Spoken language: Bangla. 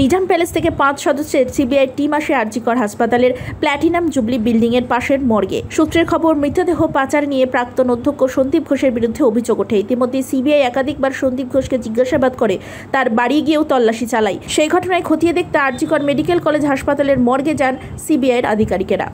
নিজাম প্যালেস থেকে 5 সদস্যের সিবিআই টিম আসে আরজি কর হাসপাতালের প্ল্যাটিনাম জুবলি বিল্ডিং এর পাশের মর্গে। সূত্রের খবর, মৃতদেহ পাচার নিয়ে প্রাক্তন অধ্যক্ষ সন্দীপ ঘোষের বিরুদ্ধে অভিযোগ ওঠে। ইতিমধ্যে সিবিআই একাধিকবার সন্দীপ ঘোষকে জিজ্ঞাসাবাদ করে, তার বাড়ি গিয়েও তল্লাশি চালায়। সেই ঘটনায় খতিয়ে দেখতে আরজি কর মেডিকেল কলেজ হাসপাতালের মর্গে যান সিবিআইয়ের আধিকারিকেরা।